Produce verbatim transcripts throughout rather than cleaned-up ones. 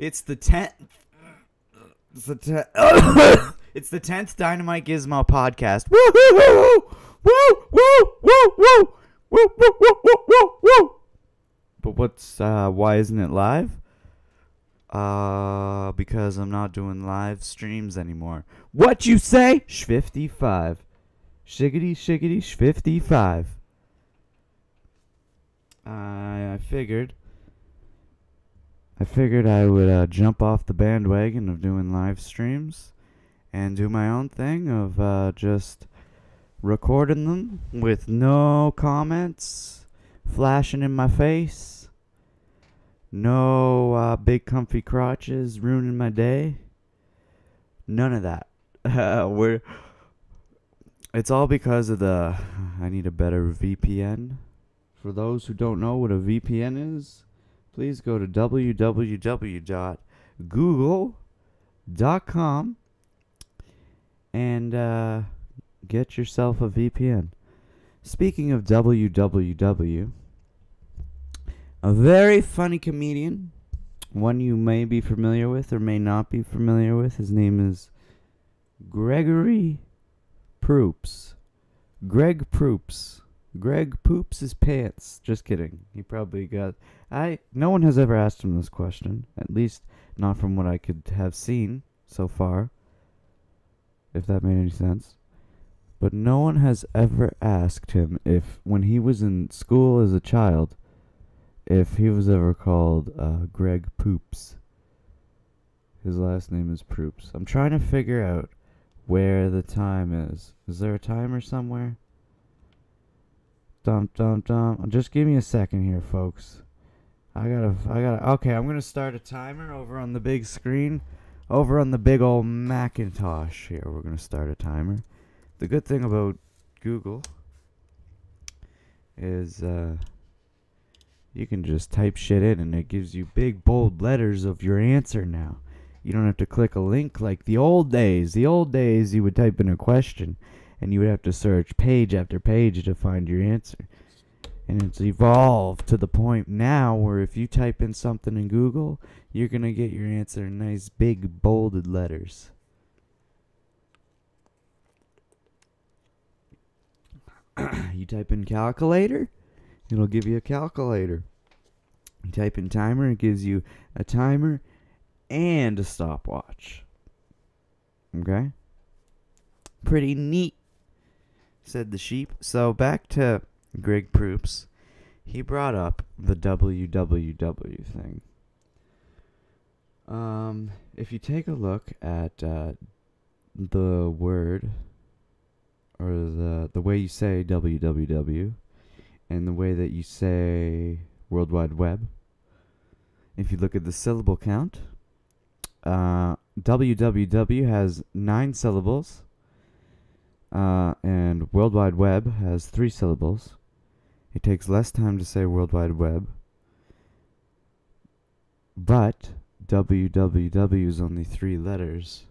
It's the tenth. It's the tenth. It's the tenth Dynamite Gizmo podcast. Woo woo woo woo woo woo woo woo woo woo woo woo. But what's uh? Why isn't it live? Uh, because I'm not doing live streams anymore. What you say? Shfifty-five. Shiggity shiggity shfifty-five. Uh, I figured. I figured I would uh, jump off the bandwagon of doing live streams and do my own thing of uh, just recording them with no comments flashing in my face, no uh, big comfy crotches ruining my day, none of that. Uh, we're, it's all because of the, I need a better V P N. For those who don't know what a V P N is, please go to w w w dot google dot com and uh, get yourself a V P N. Speaking of w w w, a very funny comedian, one you may be familiar with or may not be familiar with, his name is Gregory Proops. Greg Proops. Greg poops his pants. Just kidding. He probably got... I. No one has ever asked him this question. At least not from what I could have seen so far. If that made any sense. But no one has ever asked him if, when he was in school as a child, if he was ever called uh, Greg Proops. His last name is Proops. I'm trying to figure out where the time is. Is there a timer somewhere? Dum dum dum. Just give me a second here, folks. I gotta, I gotta. Okay, I'm gonna start a timer over on the big screen, over on the big old Macintosh. Here, we're gonna start a timer. The good thing about Google is uh, you can just type shit in, and it gives you big bold letters of your answer now. You don't have to click a link like the old days. The old days, you would type in a question, and you would have to search page after page to find your answer. And it's evolved to the point now where if you type in something in Google, you're going to get your answer in nice big bolded letters. You type in calculator, it'll give you a calculator. You type in timer, it gives you a timer and a stopwatch. Okay? Pretty neat, said the sheep. So back to Greg Proops. He brought up the W W W thing. Um, if you take a look at uh, the word, or the the way you say W W W, and the way that you say World Wide Web, if you look at the syllable count, uh, W W W has nine syllables. Uh, and World Wide Web has three syllables. It takes less time to say World Wide Web. But W W W is only three letters.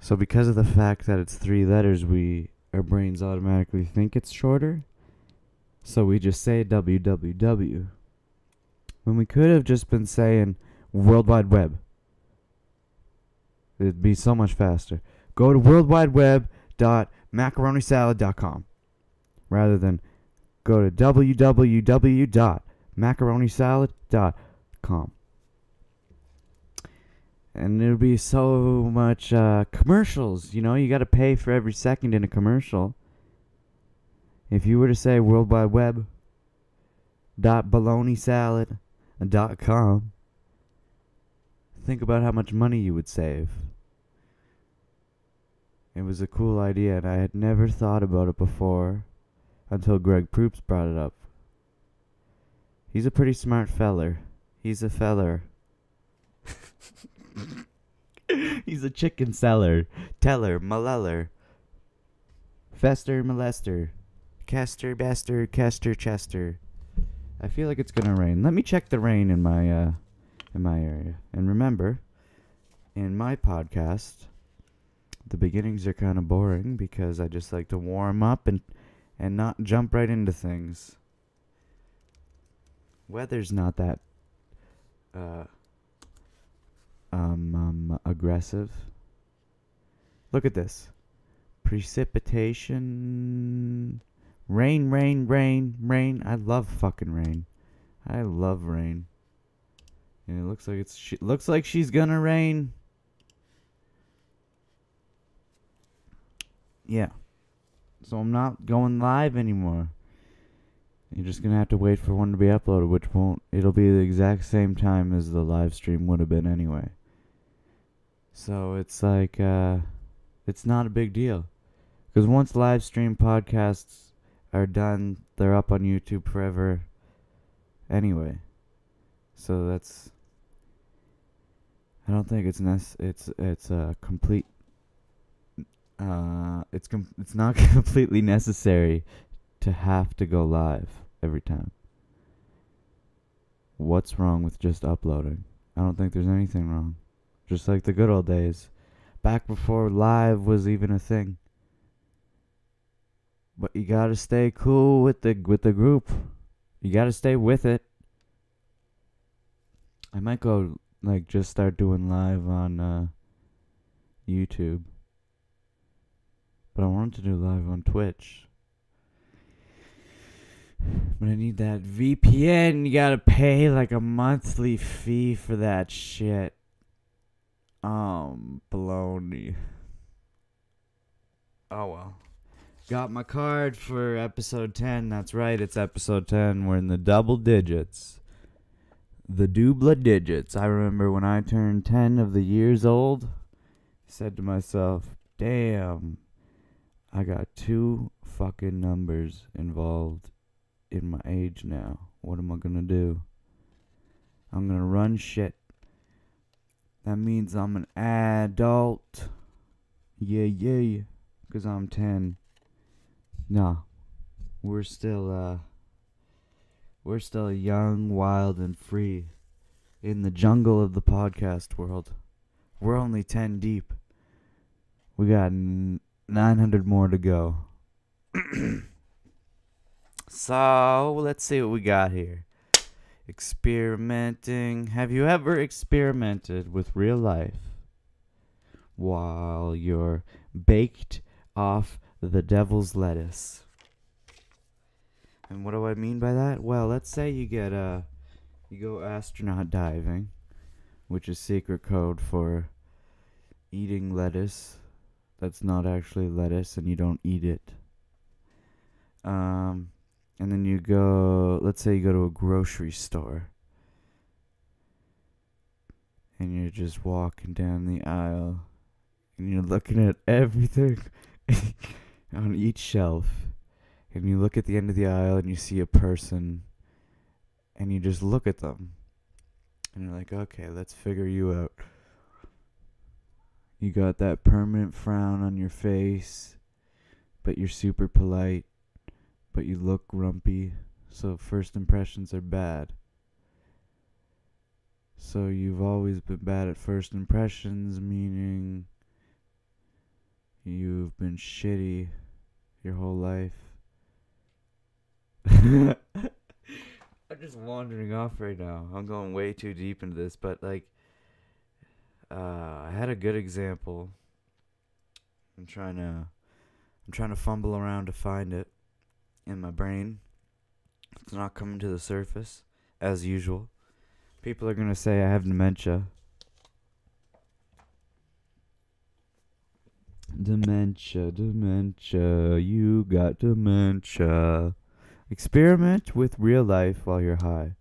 So because of the fact that it's three letters, we our brains automatically think it's shorter. So we just say W W W. When we could have just been saying World Wide Web. It'd be so much faster. Go to world wide web dot macaroni salad dot com rather than go to w w w dot macaroni salad dot com. And there'll be so much uh, commercials. You know, you got to pay for every second in a commercial. If you were to say world wide web dot bologna salad dot com, think about how much money you would save. It was a cool idea, and I had never thought about it before until Greg Proops brought it up. He's a pretty smart feller. He's a feller. He's a chicken seller, teller, maleller, fester, molester, caster, bastard, caster, chester. I feel like it's gonna rain. Let me check the rain in my uh, in my area. And remember, in my podcast, the beginnings are kind of boring because I just like to warm up and, and not jump right into things. Weather's not that uh, um, um, aggressive. Look at this. Precipitation. Rain, rain, rain, rain. I love fucking rain. I love rain. And it looks like it's she looks like she's gonna rain. Yeah. So I'm not going live anymore. You're just gonna have to wait for one to be uploaded, which won't it'll be the exact same time as the live stream would have been anyway. So it's like uh it's not a big deal. Because once live stream podcasts are done, they're up on YouTube forever anyway. So that's, I don't think it's nec- it's it's a uh, complete uh it's com- it's not completely necessary to have to go live every time. What's wrong with just uploading? I don't think there's anything wrong. Just like the good old days, back before live was even a thing. But you got to stay cool with the with the group. You got to stay with it. I might go, like, just start doing live on uh, YouTube. But I wanted to do live on Twitch. But I need that V P N. You gotta pay, like, a monthly fee for that shit. Um, baloney. Oh, well. Got my card for episode ten. That's right, it's episode ten. We're in the double digits. The dubla digits. I remember when I turned ten of the years old, I said to myself, damn, I got two fucking numbers involved in my age now. What am I going to do? I'm going to run shit. That means I'm an adult. Yeah, yeah, because I'm ten. Nah, we're still, uh... we're still young, wild, and free in the jungle of the podcast world. We're only ten deep. We got nine hundred more to go. So, let's see what we got here. Experimenting. Have you ever experimented with real life while you're baked off the devil's lettuce? And what do I mean by that? Well, let's say you get uh, you go astronaut diving, which is secret code for eating lettuce that's not actually lettuce and you don't eat it. Um, and then you go, let's say you go to a grocery store and you're just walking down the aisle and you're looking at everything on each shelf. And you look at the end of the aisle and you see a person and you just look at them and you're like, okay, let's figure you out. You got that permanent frown on your face, but you're super polite, but you look grumpy, so first impressions are bad. So you've always been bad at first impressions, meaning you've been shitty your whole life. I'm just wandering off right now. I'm going way too deep into this, but like uh, I had a good example. I'm trying to I'm trying to fumble around to find it in my brain. It's not coming to the surface as usual. People are going to say I have dementia. Dementia, dementia, you got dementia. Experiment with real life while you're high.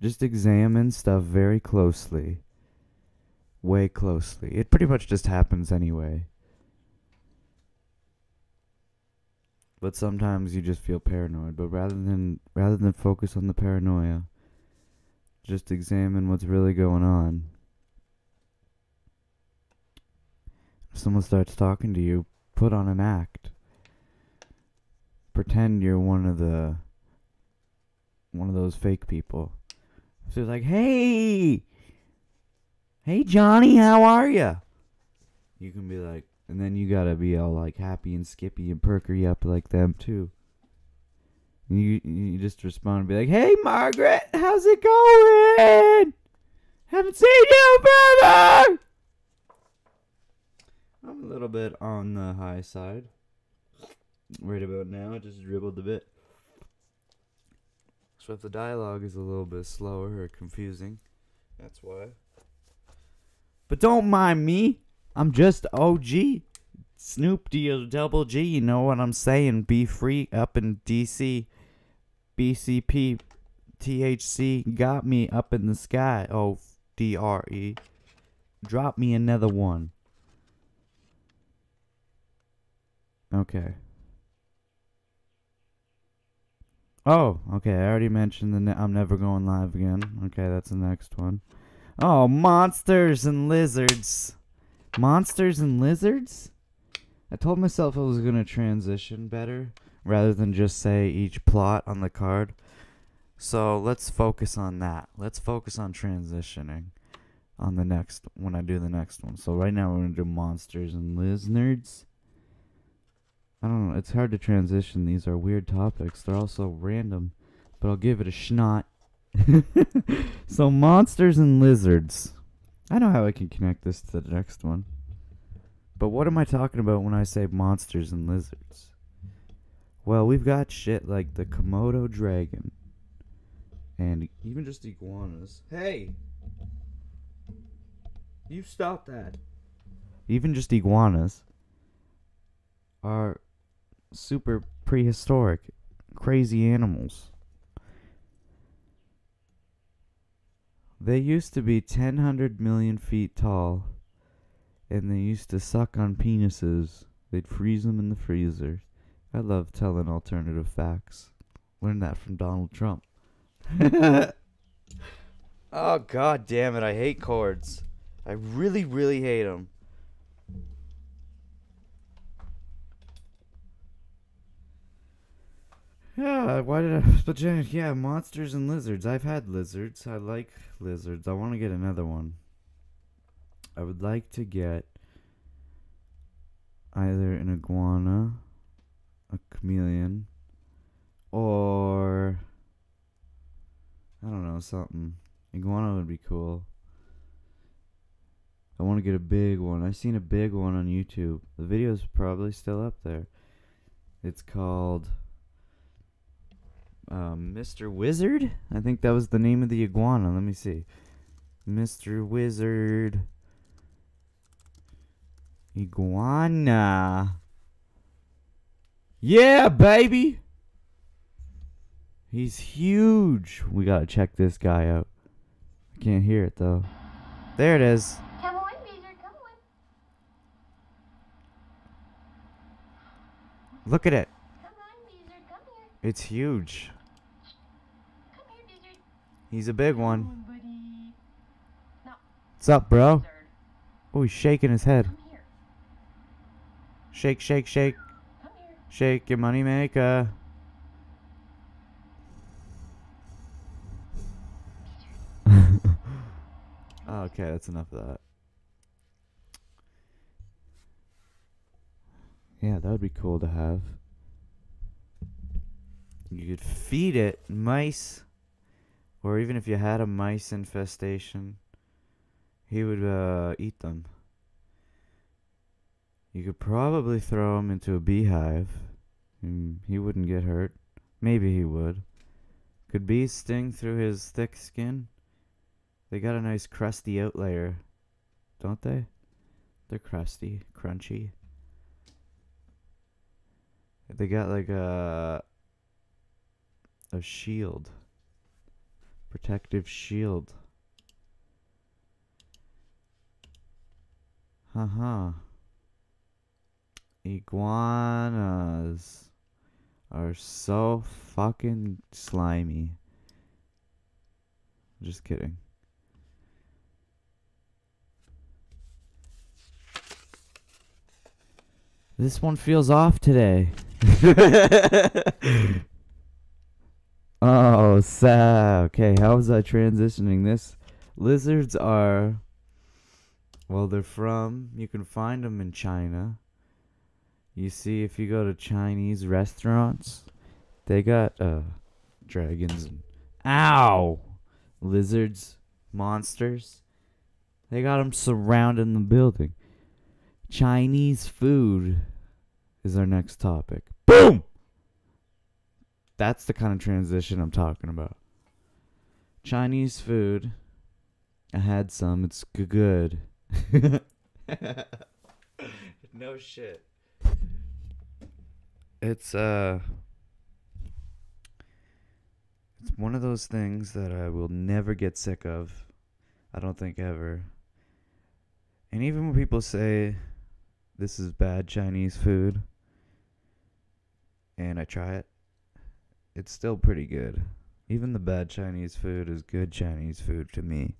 Just examine stuff very closely. Way closely. It pretty much just happens anyway. But sometimes you just feel paranoid. But rather than rather than focus on the paranoia, just examine what's really going on. If someone starts talking to you, put on an act. Pretend you're one of the one of those fake people. So it's like, hey, hey Johnny, how are you? You can be like, and then you gotta be all like happy and skippy and perky up like them too. And you you just respond and be like, hey Margaret, how's it going? Haven't seen you forever! I'm a little bit on the high side. Right about now, I just dribbled a bit. So if the dialogue is a little bit slower or confusing, that's why. But don't mind me. I'm just O G. Snoop D double G, you know what I'm saying. Be free up in D C. B C P. T H C got me up in the sky. Oh, D R E. Drop me another one. Okay. Oh, okay. I already mentioned the ne I'm never going live again. Okay, that's the next one. Oh, monsters and lizards. Monsters and lizards? I told myself I was going to transition better rather than just say each plot on the card. So let's focus on that. Let's focus on transitioning on the next when I do the next one. So right now we're going to do monsters and lizards. I don't know. It's hard to transition. These are weird topics. They're also random, but I'll give it a schnot. So monsters and lizards. I know how I can connect this to the next one. But what am I talking about when I say monsters and lizards? Well, we've got shit like the Komodo dragon. And even just iguanas. Hey! You stop that. Even just iguanas are super prehistoric, crazy animals. They used to be ten hundred million feet tall, and they used to suck on penises. They'd freeze them in the freezer. I love telling alternative facts. Learned that from Donald Trump. Oh, god damn it, I hate cords. I really, really hate them. Yeah, why did I... Yeah, monsters and lizards. I've had lizards. I like lizards. I want to get another one. I would like to get either an iguana, a chameleon, or... I don't know, something. Iguana would be cool. I want to get a big one. I've seen a big one on YouTube. The video's probably still up there. It's called um, Mister Wizard? I think that was the name of the iguana. Let me see. Mister Wizard. Iguana. Yeah, baby! He's huge. We gotta check this guy out. I can't hear it though. There it is. Come on, Wizard, come on. Look at it. Come on, Wizard, come here. It's huge. Come here, Wizard. He's a big one. Come on, buddy. No. What's up, bro? Wizard. Oh, he's shaking his head. Come here. Shake, shake, shake. Come here. Shake your money maker. Okay, that's enough of that. Yeah, that would be cool to have. You could feed it mice. Or even if you had a mice infestation, he would uh, eat them. You could probably throw him into a beehive. And he wouldn't get hurt. Maybe he would. Could bees sting through his thick skin? They got a nice crusty out layer, don't they? They're crusty, crunchy. They got like a a shield, protective shield. Haha. Iguanas are so fucking slimy. Just kidding. This one feels off today. Oh, so, okay, how was I transitioning this? Lizards are, well, they're from, you can find them in China. You see, if you go to Chinese restaurants, they got uh, dragons and, ow, lizards monsters. They got them surrounding the building. Chinese food is our next topic. Boom! That's the kind of transition I'm talking about. Chinese food. I had some. It's good. No shit. It's, uh... It's one of those things that I will never get sick of. I don't think ever. And even when people say this is bad Chinese food, and I try it, it's still pretty good. Even the bad Chinese food is good Chinese food to me.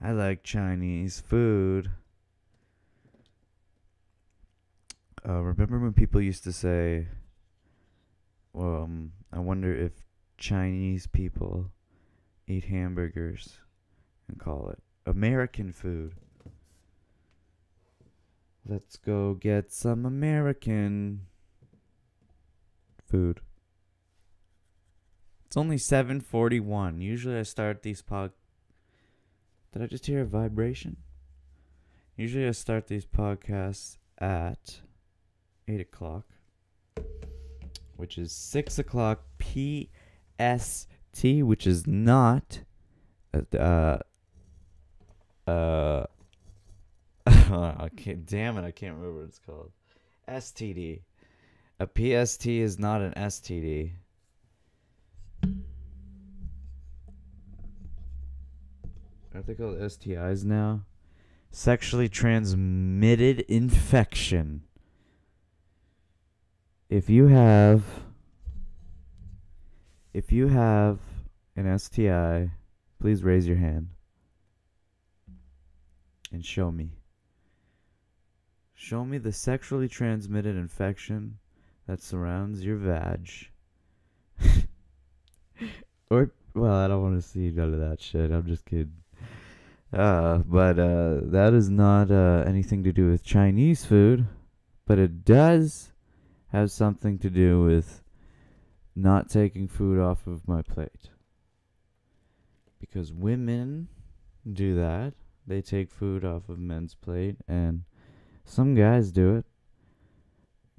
I like Chinese food. Uh, remember when people used to say, well, um, I wonder if Chinese people eat hamburgers and call it American food. Let's go get some American food. It's only seven forty-one. Usually I start these pod... Did I just hear a vibration? Usually I start these podcasts at eight o'clock, which is six o'clock p.m. S T, which is not uh uh I can't, damn it, I can't remember what it's called. S T D. A P S T is not an S T D. Aren't they called S T Is now? Sexually transmitted infection. If you have If you have an S T I, please raise your hand and show me. Show me the sexually transmitted infection that surrounds your vag. Or, well, I don't want to see none of that shit. I'm just kidding. Uh, but uh, that is not uh, anything to do with Chinese food, but it does have something to do with not taking food off of my plate. Because women do that. They take food off of men's plate. And some guys do it.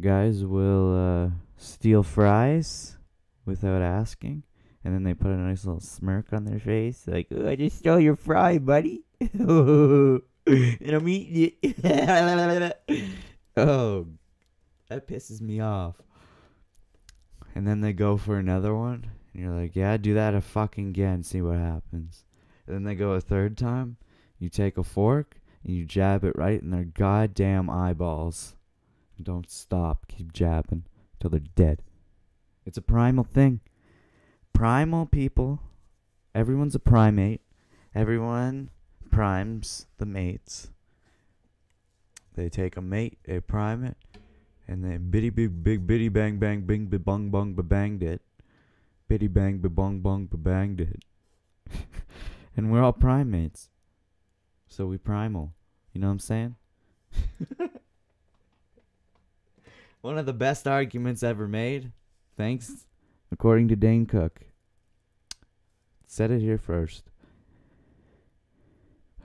Guys will uh, steal fries without asking. And then they put a nice little smirk on their face. Like, oh, I just stole your fry, buddy. And I'm eating it. Oh, that pisses me off. And then they go for another one. And you're like, yeah, do that a fucking again. See what happens. And then they go a third time. You take a fork. And you jab it right in their goddamn eyeballs. And don't stop. Keep jabbing. Till they're dead. It's a primal thing. Primal people. Everyone's a primate. Everyone primes the mates. They take a mate. They prime it. And then bitty big big bitty bang bang bing bi bong bong ba banged it. Bitty bang ba bong bong ba banged it. And we're all primates. So we primal. You know what I'm saying? One of the best arguments ever made. Thanks. According to Dane Cook. Said it here first.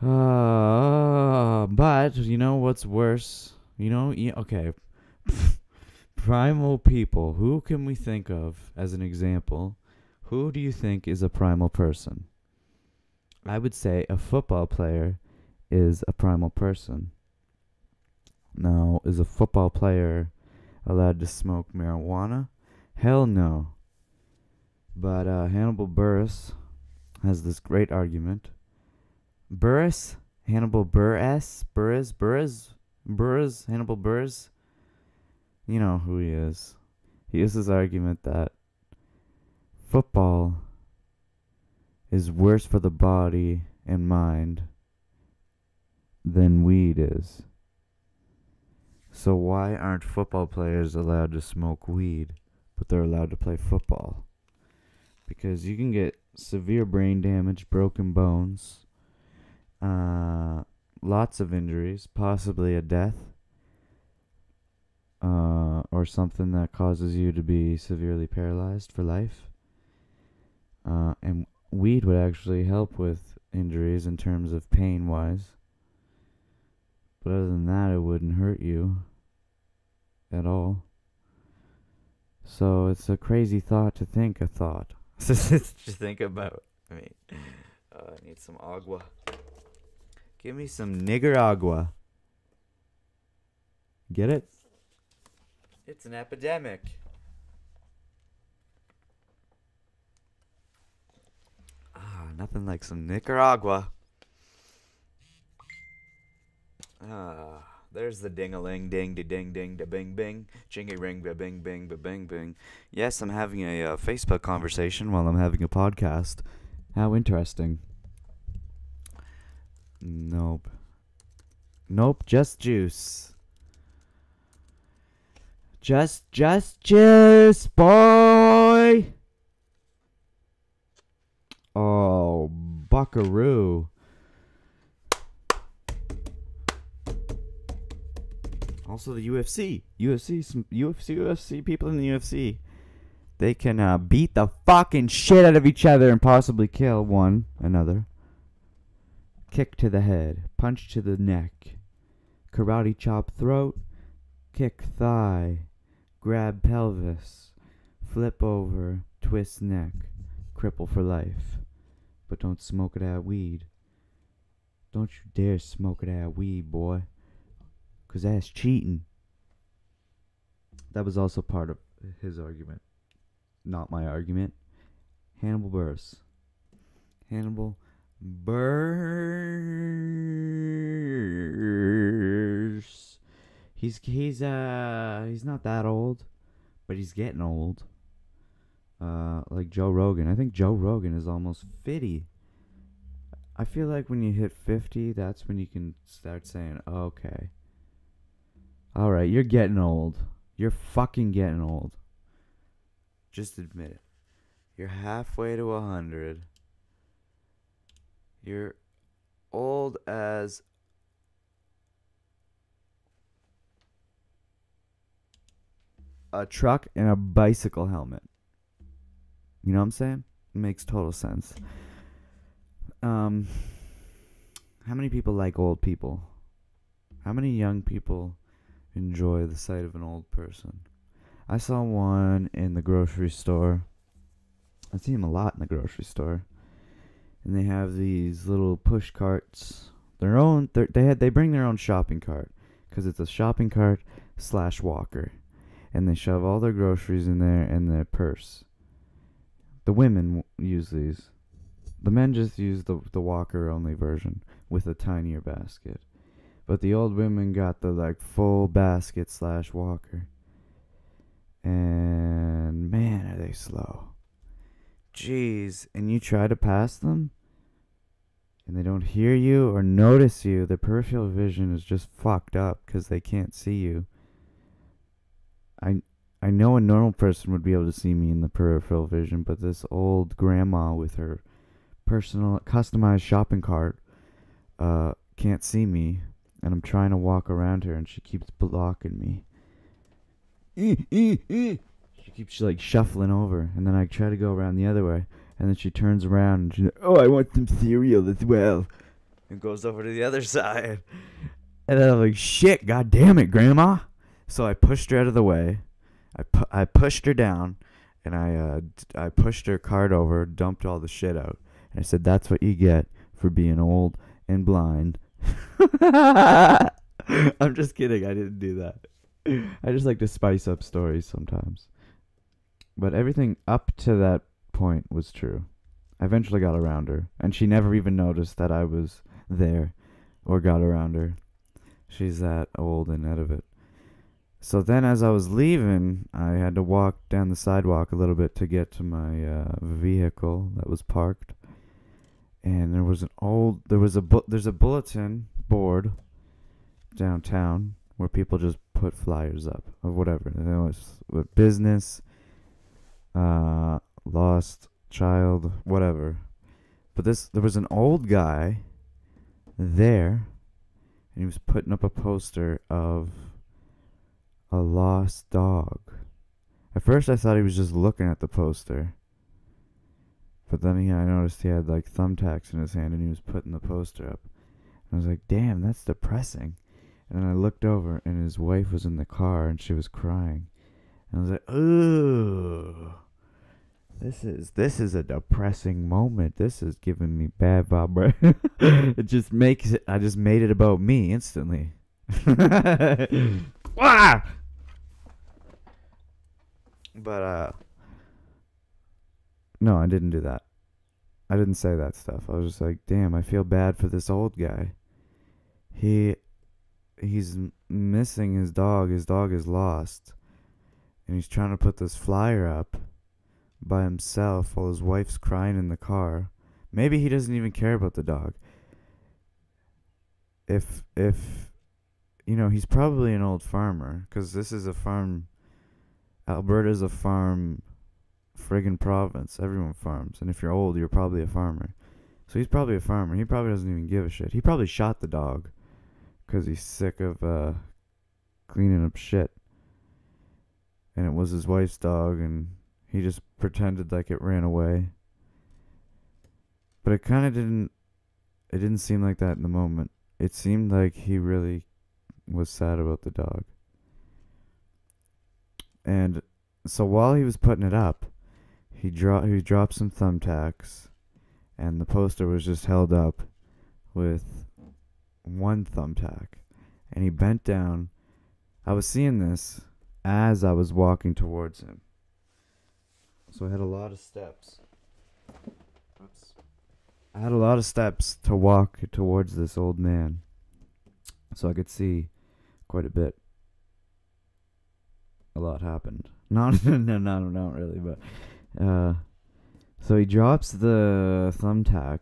Uh, but you know what's worse? You know, yeah, okay. Primal people. Who can we think of as an example? Who do you think is a primal person? I would say a football player is a primal person. Now, is a football player allowed to smoke marijuana? Hell no. But uh, Hannibal Buress has this great argument. Burris? Hannibal Buress? Burris? Burris? Burris? Hannibal Buress? You know who he is. He has this argument that football is worse for the body and mind than weed is. So why aren't football players allowed to smoke weed, but they're allowed to play football? Because you can get severe brain damage, broken bones, uh, lots of injuries, possibly a death. Uh, or something that causes you to be severely paralyzed for life. Uh, and weed would actually help with injuries in terms of pain-wise. But other than that, it wouldn't hurt you at all. So it's a crazy thought to think a thought. to think about. I mean, uh, I need some agua. Give me some nigger agua. Get it? It's an epidemic. Ah, nothing like some Nicaragua. Ah, there's the ding-a-ling, ding-de-ding-ding-da-bing-bing, ching-a-ring-ba-bing-bing-ba-bing-bing. Yes, I'm having a uh, Facebook conversation while I'm having a podcast. How interesting. Nope. Nope, just juice. Just, just juice, boy! Oh, buckaroo. Also the U F C. U F C, some U F C, U F C, people in the U F C. They can uh, beat the fucking shit out of each other and possibly kill one another. Kick to the head. Punch to the neck. Karate chop throat. Kick thigh. Grab pelvis, flip over, twist neck, cripple for life. But don't smoke that weed. Don't you dare smoke that weed, boy. Cause that's cheating. That was also part of his argument. Not my argument. Hannibal Buress. Hannibal Buress. He's he's uh he's not that old, but he's getting old. Uh, like Joe Rogan. I think Joe Rogan is almost fifty. I feel like when you hit fifty, that's when you can start saying, "Okay, all right, you're getting old. You're fucking getting old. Just admit it. You're halfway to a hundred. You're old as." A truck and a bicycle helmet. You know what I'm saying? It makes total sense. Um, how many people like old people? How many young people enjoy the sight of an old person? I saw one in the grocery store. I see him a lot in the grocery store. And they have these little push carts. Their own. They had. They bring their own shopping cart because it's a shopping cart slash walker. And they shove all their groceries in there and their purse. The women use these. The men just use the the walker only version with a tinier basket. But the old women got the like full basket slash walker. And man, are they slow. Jeez, and you try to pass them and they don't hear you or notice you. Their peripheral vision is just fucked up because they can't see you. I I know a normal person would be able to see me in the peripheral vision, but this old grandma with her personal customized shopping cart uh, can't see me, and I'm trying to walk around her, and she keeps blocking me. E, e, e. She keeps like shuffling over, and then I try to go around the other way, and then she turns around and she's like, "Oh, I want some cereal as well," and goes over to the other side, and then I'm like, "Shit, god damn it, grandma." So I pushed her out of the way, I, pu I pushed her down, and I uh, d I pushed her cart over, dumped all the shit out, and I said, "That's what you get for being old and blind." I'm just kidding, I didn't do that. I just like to spice up stories sometimes. But everything up to that point was true. I eventually got around her, and she never even noticed that I was there or got around her. She's that old and out of it. So then as I was leaving, I had to walk down the sidewalk a little bit to get to my uh, vehicle that was parked. And there was an old, there was a, bu there's a bulletin board downtown where people just put flyers up of whatever. You know, it's with business, uh, lost child, whatever. But this, there was an old guy there, and he was putting up a poster of a lost dog. At first I thought he was just looking at the poster. But then he, I noticed he had like thumbtacks in his hand and he was putting the poster up. And I was like, damn, that's depressing. And then I looked over and his wife was in the car and she was crying. And I was like, ooh, this is, this is a depressing moment. This is giving me bad vibration. It just makes it, I just made it about me instantly. Ah! But, uh, no, I didn't do that. I didn't say that stuff. I was just like, damn, I feel bad for this old guy. He, he's missing his dog. His dog is lost. And he's trying to put this flyer up by himself while his wife's crying in the car. Maybe he doesn't even care about the dog. If, if, you know, he's probably an old farmer, because this is a farm. Alberta's a farm friggin' province. Everyone farms. And if you're old, you're probably a farmer. So he's probably a farmer. He probably doesn't even give a shit. He probably shot the dog because he's sick of uh, cleaning up shit. And it was his wife's dog, and he just pretended like it ran away. But it kind of didn't, it didn't seem like that in the moment. It seemed like he really was sad about the dog. And so while he was putting it up, he, dro he dropped some thumbtacks, and the poster was just held up with one thumbtack. And he bent down. I was seeing this as I was walking towards him. So I had a lot of steps. Oops. I had a lot of steps to walk towards this old man. So I could see quite a bit. A lot happened. Not, no, no, not really, but... Uh, so he drops the thumbtack.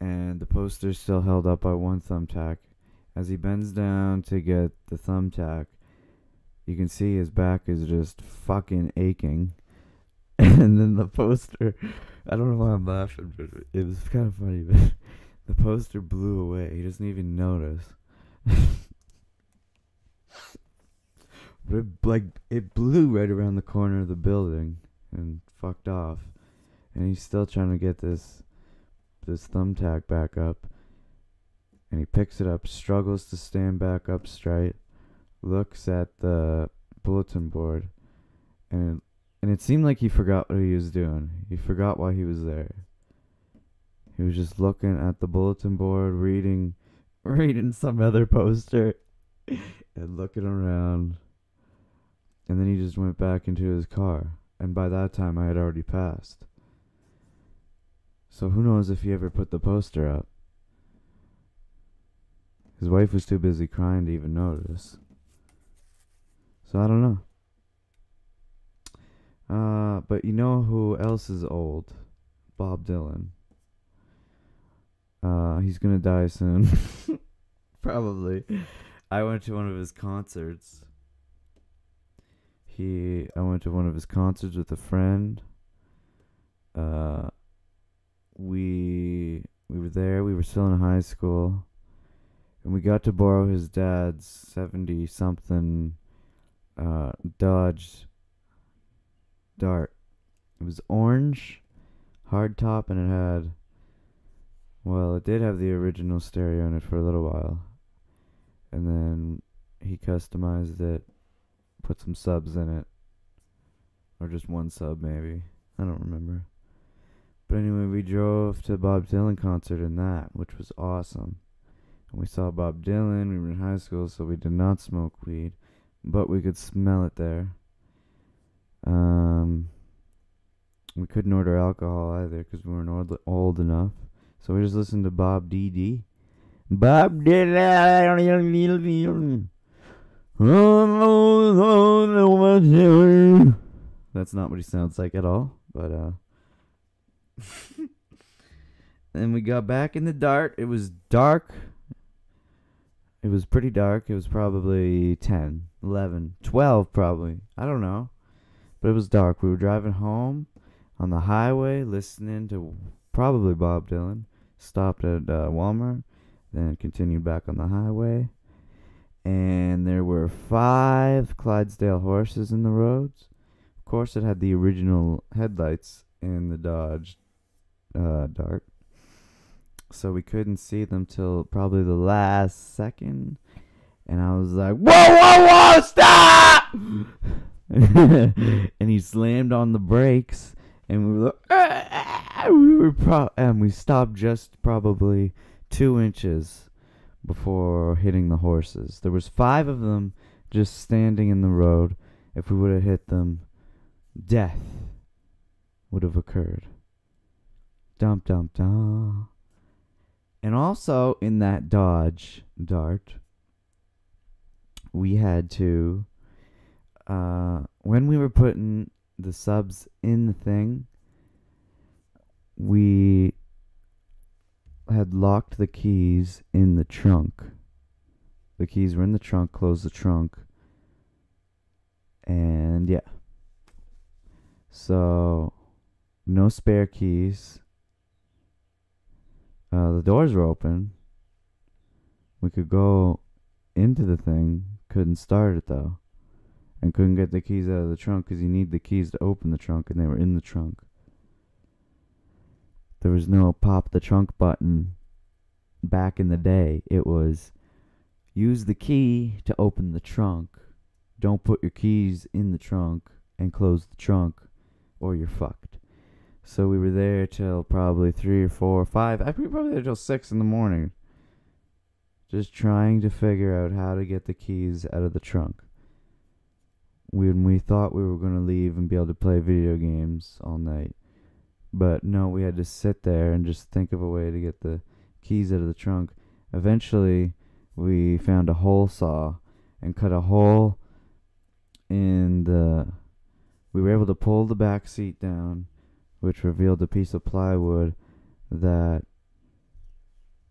And the poster's still held up by one thumbtack. As he bends down to get the thumbtack, you can see his back is just fucking aching. And then the poster, I don't know why I'm laughing, but it was kind of funny, but the poster blew away. He doesn't even notice. But it, like, it blew right around the corner of the building and fucked off. And he's still trying to get this, this thumbtack back up. And he picks it up, struggles to stand back up straight. Looks at the bulletin board, and it, and it seemed like he forgot what he was doing. He forgot why he was there. He was just looking at the bulletin board, reading, reading some other poster, and looking around. And then he just went back into his car. And by that time, I had already passed. So who knows if he ever put the poster up? His wife was too busy crying to even notice. So I don't know. Uh, but you know who else is old? Bob Dylan. Uh, he's gonna die soon. Probably. I went to one of his concerts. He, I went to one of his concerts with a friend. Uh, we, we were there. We were still in high school. And we got to borrow his dad's seventy-something uh, Dodge Dart. It was orange, hard top, and it had, well, it did have the original stereo in it for a little while. And then he customized it, put some subs in it, or just one sub maybe, I don't remember. But anyway, we drove to Bob Dylan concert in that, which was awesome. And we saw Bob Dylan. We were in high school, so we did not smoke weed, but we could smell it there. Um, we couldn't order alcohol either because we weren't old, old enough. So we just listened to Bob D D. Bob Dylan. That's not what he sounds like at all, but uh then we got back in the Dart. It was dark. It was pretty dark. It was probably ten, eleven, twelve probably. I don't know. But it was dark. We were driving home on the highway listening to probably Bob Dylan. Stopped at uh, Walmart, then continued back on the highway. And there were five Clydesdale horses in the roads. Of course, it had the original headlights in the Dodge uh, Dart. So we couldn't see them till probably the last second. And I was like, whoa, whoa, whoa, stop! And he slammed on the brakes. And we were like, ah! we were pro and we stopped just probably two inches before hitting the horses. There was five of them just standing in the road. If we would have hit them, death would have occurred. Dum dum dum. And also in that Dodge Dart, we had to, uh, when we were putting the subs in the thing, we had locked the keys in the trunk. The keys were in the trunk, closed the trunk, and yeah. So, no spare keys. Uh, the doors were open. We could go into the thing. Couldn't start it though. And couldn't get the keys out of the trunk because you need the keys to open the trunk, and they were in the trunk. There was no pop the trunk button back in the day. It was use the key to open the trunk. Don't put your keys in the trunk and close the trunk or you're fucked. So we were there till probably three or four or five. I we were probably there till six in the morning. Just trying to figure out how to get the keys out of the trunk. When we thought we were going to leave and be able to play video games all night. But no, we had to sit there and just think of a way to get the keys out of the trunk. Eventually, we found a hole saw and cut a hole in the... We were able to pull the back seat down, which revealed a piece of plywood that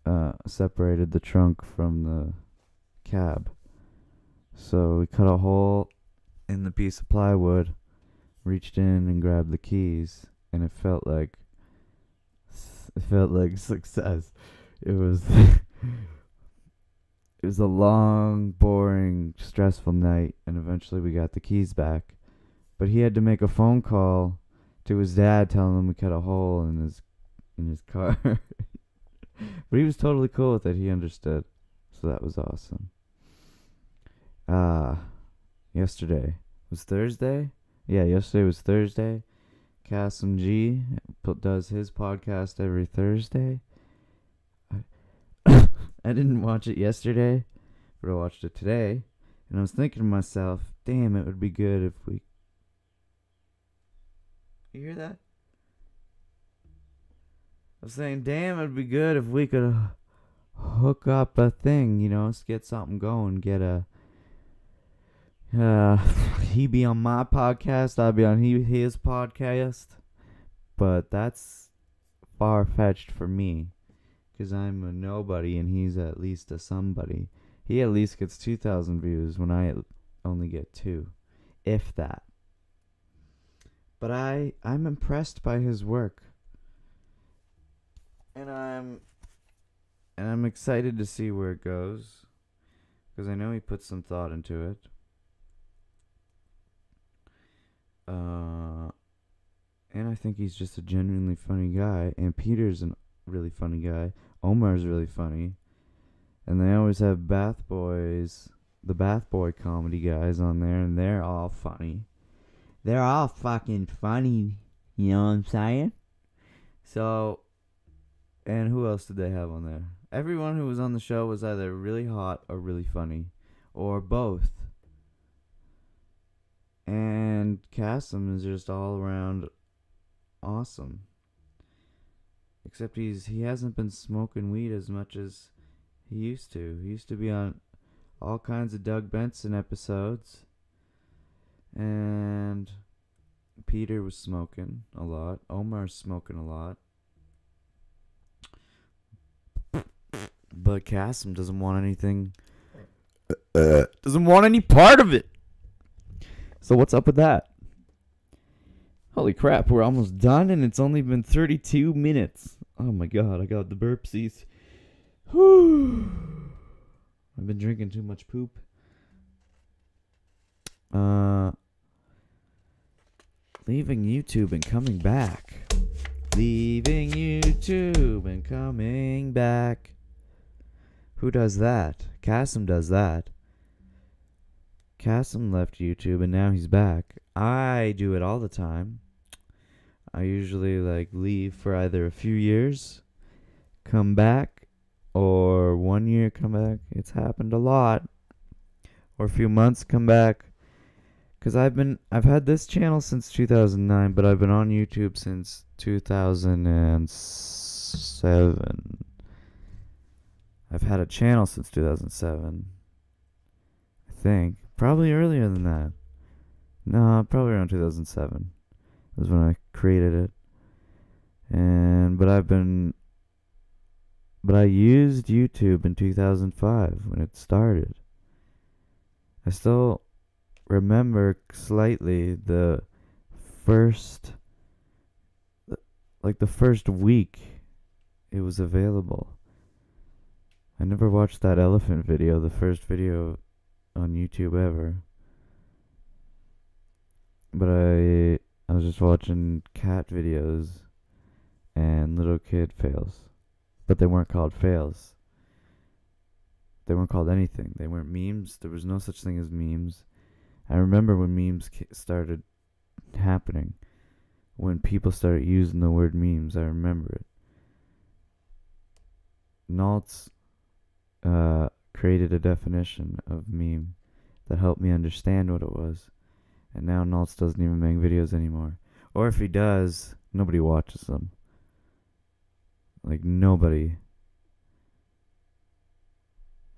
uh, separated the trunk from the cab. So we cut a hole in the piece of plywood, reached in and grabbed the keys, and it felt like it felt like success. It was it was a long, boring, stressful night, and eventually we got the keys back. But he had to make a phone call to his dad telling him we cut a hole in his in his car. But he was totally cool with it. He understood. So that was awesome. Uh, yesterday was Thursday? Yeah, yesterday was Thursday. Kassem G does his podcast every Thursday. I, I didn't watch it yesterday, but I watched it today. And I was thinking to myself, damn, it would be good if we... You hear that? I was saying, damn, it'd be good if we could uh, hook up a thing, you know, let's get something going, get a, uh, he be on my podcast, I'd be on he, his podcast, but that's far-fetched for me, because I'm a nobody, and he's at least a somebody. He at least gets two thousand views when I only get two, if that. But I, I'm impressed by his work. And I'm and I'm excited to see where it goes. Because I know he put some thought into it. Uh, and I think he's just a genuinely funny guy. And Peter's a really funny guy. Omar's really funny. And they always have Bath Boys, the Bath Boy comedy guys on there. And they're all funny. They're all fucking funny, you know what I'm saying? So, and who else did they have on there? Everyone who was on the show was either really hot or really funny, or both. And Kassem is just all around awesome. Except he's he hasn't been smoking weed as much as he used to. He used to be on all kinds of Doug Benson episodes. And Peter was smoking a lot. Omar's smoking a lot. But Kassem doesn't want anything. Doesn't want any part of it. So what's up with that? Holy crap, we're almost done and it's only been thirty-two minutes. Oh my god, I got the burpsies. Whew. I've been drinking too much poop. Uh... Leaving YouTube and coming back. leaving YouTube and coming back. Who does that? Kassem does that. Kassem left YouTube and now he's back. I do it all the time. I usually like leave for either a few years, come back, or one year come back. It's happened a lot. Or a few months come back. Cause I've been I've had this channel since two thousand nine, but I've been on YouTube since two thousand seven. I've had a channel since two thousand seven. I think probably earlier than that. No, probably around two thousand seven. Was when I created it. And but I've been but I used YouTube in two thousand five when it started. I still remember slightly the first, like the first week it was available. I never watched that elephant video, the first video on YouTube ever. But I I was just watching cat videos and little kid fails. But they weren't called fails. They weren't called anything. They weren't memes. There was no such thing as memes. I remember when memes started happening, when people started using the word memes. I remember it. NALTS uh, created a definition of meme that helped me understand what it was. And now NALTS doesn't even make videos anymore. Or if he does, nobody watches them. Like, nobody.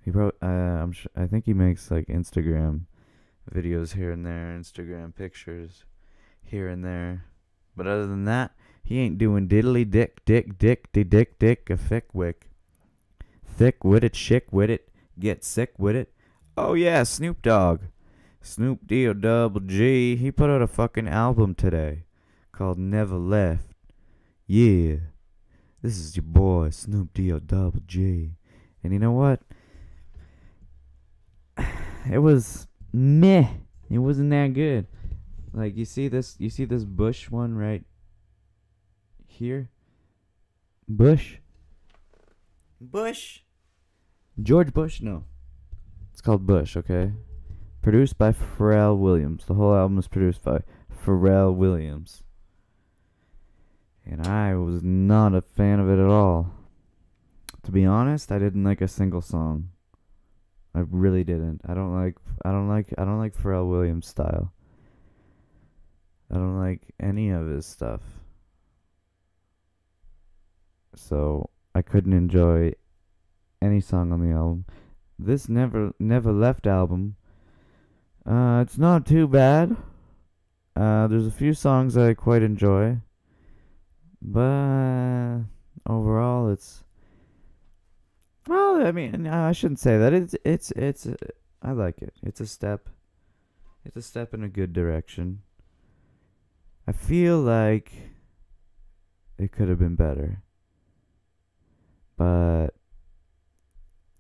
He probably, uh, I'm sure, I think he makes like Instagram videos here and there, Instagram pictures here and there. But other than that, he ain't doing diddly dick, dick, dick, de dick, dick, a thick wick. Thick with it, chick with it, get sick with it. Oh yeah, Snoop Dogg. Snoop D-O double G. He put out a fucking album today called Never Left. Yeah. This is your boy, Snoop D-O double G. And you know what? It was meh. It wasn't that good. Like, you see this, you see this Bush one right here? Bush? Bush? George Bush? No. It's called Bush, okay? Produced by Pharrell Williams. The whole album was produced by Pharrell Williams. And I was not a fan of it at all. To be honest, I didn't like a single song. I really didn't. I don't like I don't like I don't like Pharrell Williams' style. I don't like any of his stuff. So I couldn't enjoy any song on the album. This Never Never Left album, uh it's not too bad. Uh there's a few songs I quite enjoy. But overall it's Well, I mean, I shouldn't say that. It's, it's, it's, I like it. It's a step. It's a step in a good direction. I feel like it could have been better. But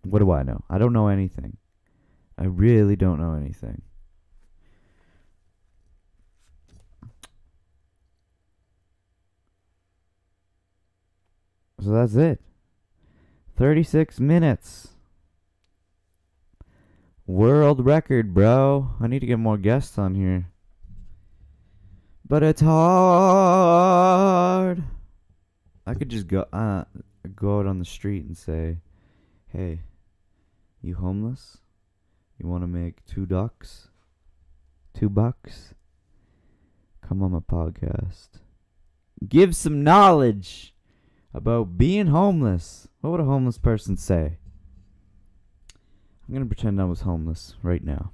what do I know? I don't know anything. I really don't know anything. So that's it. thirty-six minutes. World record, bro. I need to get more guests on here. But it's hard. I could just go uh, go out on the street and say, hey, you homeless? You want to make two ducks? Two bucks? Come on my podcast. Give some knowledge about being homeless. What would a homeless person say? I'm going to pretend I was homeless right now.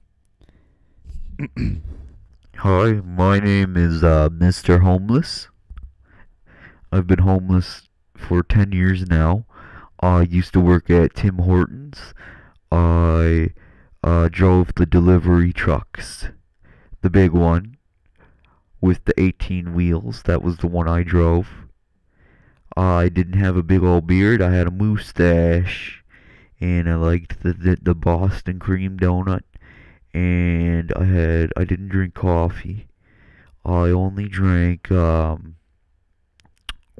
Hi, my name is uh, Mister Homeless. I've been homeless for ten years now. I used to work at Tim Hortons. I uh, drove the delivery trucks. The big one with the eighteen wheels. That was the one I drove. I didn't have a big old beard. I had a mustache, and I liked the, the the Boston cream donut. And I had I didn't drink coffee. I only drank um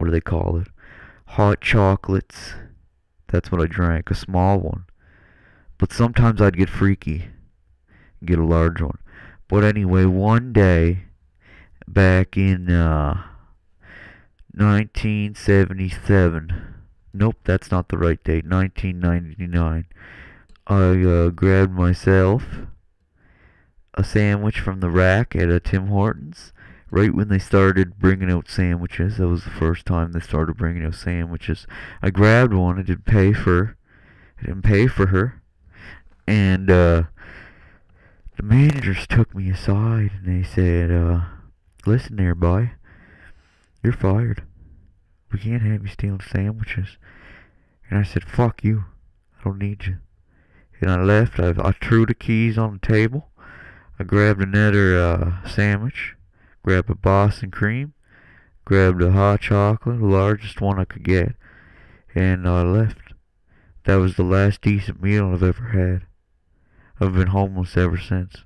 what do they call it? Hot chocolates. That's what I drank, a small one. But sometimes I'd get freaky and get a large one. But anyway, one day, back in uh, nineteen seventy-seven, nope, that's not the right date, nineteen ninety-nine, I uh, grabbed myself a sandwich from the rack at a Tim Hortons. Right when they started bringing out sandwiches, that was the first time they started bringing out sandwiches. I grabbed one. I didn't pay for. I didn't pay for her. And uh, the managers took me aside and they said, uh, "Listen, there, boy. You're fired. We can't have you stealing sandwiches." And I said, "Fuck you. I don't need you." And I left. I, I threw the keys on the table. I grabbed another uh, sandwich. Grabbed a Boston cream, grabbed a hot chocolate, the largest one I could get, and I uh, left. That was the last decent meal I've ever had. I've been homeless ever since.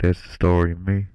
That's the story of me.